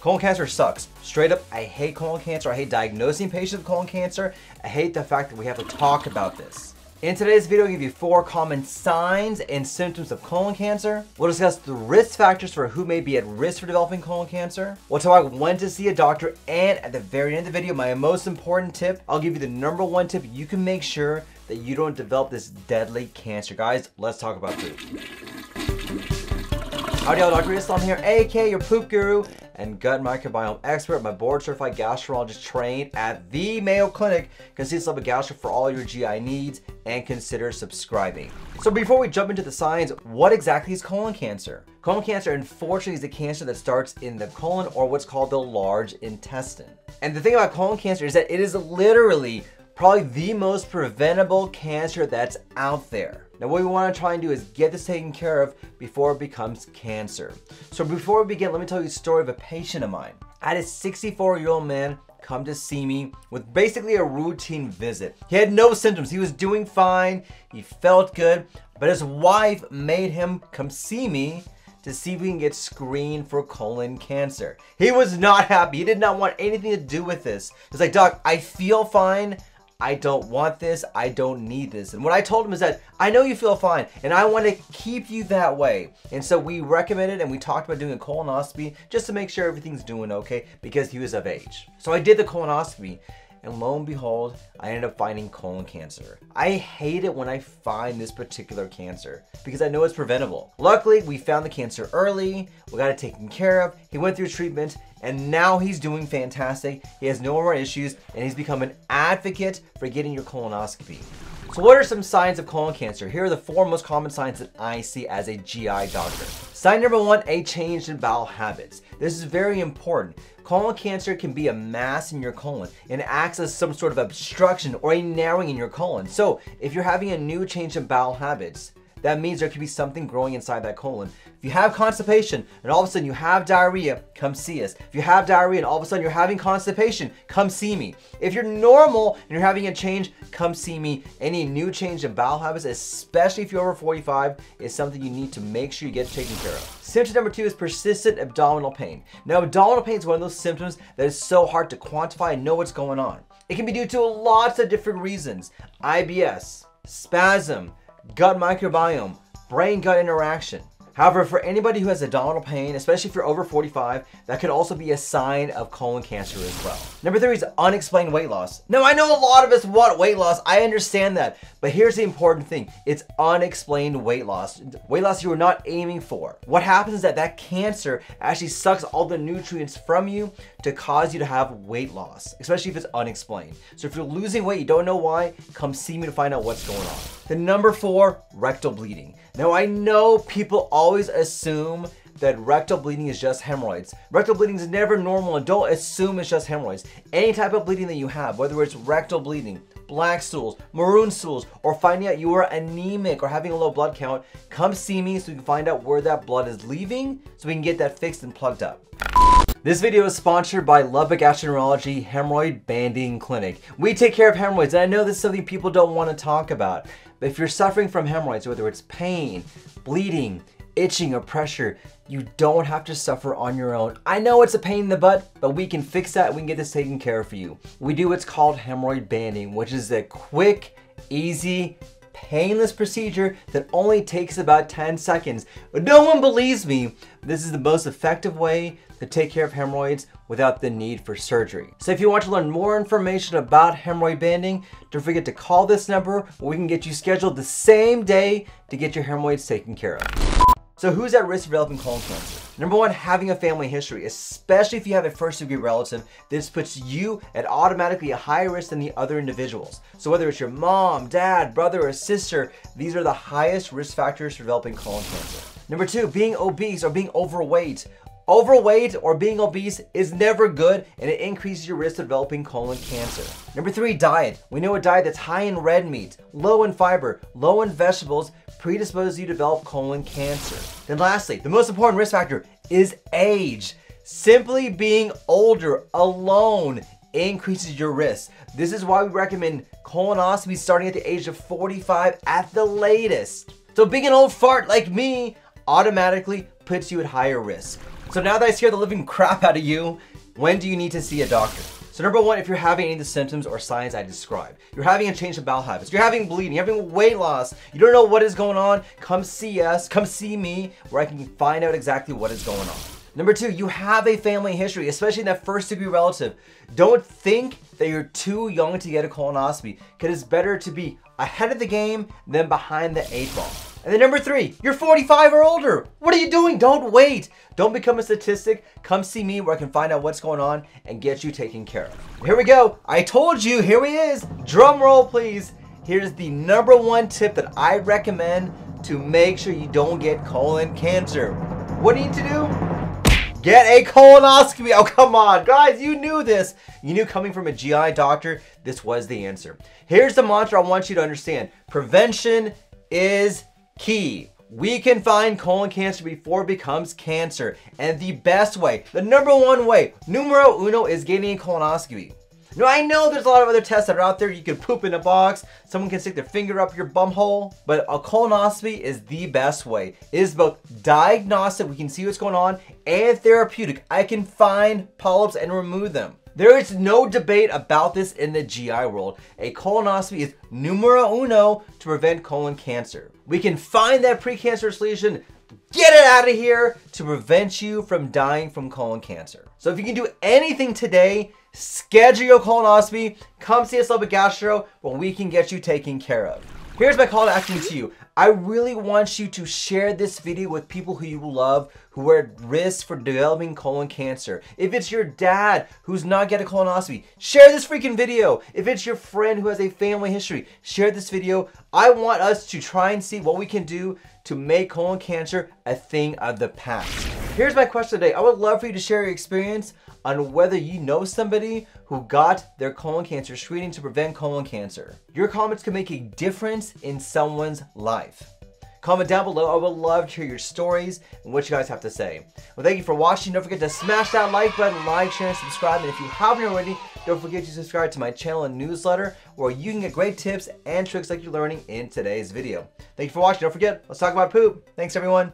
Colon cancer sucks. Straight up, I hate colon cancer. I hate diagnosing patients with colon cancer. I hate the fact that we have to talk about this. In today's video, I'll give you 4 common signs and symptoms of colon cancer. We'll discuss the risk factors for who may be at risk for developing colon cancer. We'll talk about when to see a doctor, and at the very end of the video, my most important tip, I'll give you the #1 tip you can make sure that you don't develop this deadly cancer. Guys, let's talk about food. Howdy y'all, Dr. Islam here, aka your poop guru and gut microbiome expert. My board certified gastroenterologist trained at the Mayo Clinic. Consult Lubbock Gastro for all your GI needs and consider subscribing. So before we jump into the signs, what exactly is colon cancer? Colon cancer, unfortunately, is the cancer that starts in the colon, or what's called the large intestine. And the thing about colon cancer is that it is literally probably the most preventable cancer that's out there. Now what we want to try and do is get this taken care of before it becomes cancer. So before we begin, let me tell you the story of a patient of mine. I had a 64-year-old man come to see me with basically a routine visit. He had no symptoms, he was doing fine, he felt good, but his wife made him come see me to see if we can get screened for colon cancer. He was not happy, he did not want anything to do with this. He's like, "Doc, I feel fine. I don't want this, I don't need this." And what I told him is that, I know you feel fine, and I want to keep you that way. And so we recommended and we talked about doing a colonoscopy just to make sure everything's doing okay, because he was of age. So I did the colonoscopy, and lo and behold, I ended up finding colon cancer. I hate it when I find this particular cancer, because I know it's preventable. Luckily, we found the cancer early, we got it taken care of, he went through treatment, and now he's doing fantastic. He has no more issues, and he's become an advocate for getting your colonoscopy. So what are some signs of colon cancer? Here are the 4 most common signs that I see as a GI doctor. Sign #1, a change in bowel habits. This is very important. Colon cancer can be a mass in your colon and acts as some sort of obstruction or a narrowing in your colon. So if you're having a new change in bowel habits, that means there could be something growing inside that colon. If you have constipation and all of a sudden you have diarrhea, come see us. If you have diarrhea and all of a sudden you're having constipation, come see me. If you're normal and you're having a change, come see me. Any new change in bowel habits, especially if you're over 45, is something you need to make sure you get taken care of. Symptom #2 is persistent abdominal pain. Now, abdominal pain is one of those symptoms that is so hard to quantify and know what's going on. It can be due to lots of different reasons. IBS, spasm, gut microbiome, brain-gut interaction. However, for anybody who has abdominal pain, especially if you're over 45, that could also be a sign of colon cancer as well. #3 is unexplained weight loss. Now, I know a lot of us want weight loss, I understand that, but here's the important thing. It's unexplained weight loss. Weight loss you were not aiming for. What happens is that that cancer actually sucks all the nutrients from you to cause you to have weight loss, especially if it's unexplained. So if you're losing weight, you don't know why, come see me to find out what's going on. Then #4, rectal bleeding. Now, I know people always assume that rectal bleeding is just hemorrhoids. Rectal bleeding is never normal, and don't assume it's just hemorrhoids. Any type of bleeding that you have, whether it's rectal bleeding, black stools, maroon stools, or finding out you are anemic or having a low blood count, come see me so we can find out where that blood is leaving so we can get that fixed and plugged up. This video is sponsored by Lubbock Gastroenterology Hemorrhoid Banding Clinic. We take care of hemorrhoids, and I know this is something people don't want to talk about, but if you're suffering from hemorrhoids, whether it's pain, bleeding, itching, or pressure, you don't have to suffer on your own. I know it's a pain in the butt, but we can fix that, and we can get this taken care of for you. We do what's called hemorrhoid banding, which is a quick, easy, painless procedure that only takes about 10 seconds. But no one believes me. This is the most effective way to take care of hemorrhoids without the need for surgery. So if you want to learn more information about hemorrhoid banding, don't forget to call this number. We can get you scheduled the same day to get your hemorrhoids taken care of. So who's at risk of developing colon cancer? #1, having a family history, especially if you have a first-degree relative. This puts you at automatically a higher risk than the other individuals. So whether it's your mom, dad, brother, or sister, these are the highest risk factors for developing colon cancer. #2, being obese or being overweight. Overweight or being obese is never good, and it increases your risk of developing colon cancer. #3, diet. We know a diet that's high in red meat, low in fiber, low in vegetables, predisposes you to develop colon cancer. Then lastly, the most important risk factor is age. Simply being older alone increases your risk. This is why we recommend colonoscopy starting at the age of 45 at the latest. So being an old fart like me automatically puts you at higher risk. So now that I scare the living crap out of you, when do you need to see a doctor? So number one, if you're having any of the symptoms or signs I described, you're having a change of bowel habits, you're having bleeding, you're having weight loss, you don't know what is going on, come see us, come see me, where I can find out exactly what is going on. Number two, you have a family history, especially that first degree relative. Don't think that you're too young to get a colonoscopy, because it's better to be ahead of the game than behind the eight ball. And then number three, you're 45 or older. What are you doing? Don't wait. Don't become a statistic. Come see me where I can find out what's going on and get you taken care of. Here we go. I told you, here he is. Drum roll, please. Here's the number one tip that I recommend to make sure you don't get colon cancer. What do you need to do? Get a colonoscopy. Oh, come on, guys, you knew this. You knew coming from a GI doctor, this was the answer. Here's the mantra I want you to understand. Prevention is key. We can find colon cancer before it becomes cancer. And the best way, the number one way, numero uno, is getting a colonoscopy. Now, I know there's a lot of other tests that are out there. You can poop in a box. Someone can stick their finger up your bum hole. But a colonoscopy is the best way. It is both diagnostic, we can see what's going on, and therapeutic. I can find polyps and remove them. There is no debate about this in the GI world. A colonoscopy is numero uno to prevent colon cancer. We can find that precancerous lesion, get it out of here, to prevent you from dying from colon cancer. So if you can do anything today, schedule your colonoscopy, come see us at Lubbock Gastro, where we can get you taken care of. Here's my call to action to you. I really want you to share this video with people who you love who are at risk for developing colon cancer. If it's your dad who's not getting a colonoscopy, share this freaking video. If it's your friend who has a family history, share this video. I want us to try and see what we can do to make colon cancer a thing of the past. Here's my question today. I would love for you to share your experience on whether you know somebody who got their colon cancer screening to prevent colon cancer. Your comments can make a difference in someone's life. Comment down below. I would love to hear your stories and what you guys have to say. Well, thank you for watching. Don't forget to smash that like button, like, share, and subscribe. And if you haven't already, don't forget to subscribe to my channel and newsletter, where you can get great tips and tricks like you're learning in today's video. Thank you for watching. Don't forget, let's talk about poop. Thanks, everyone.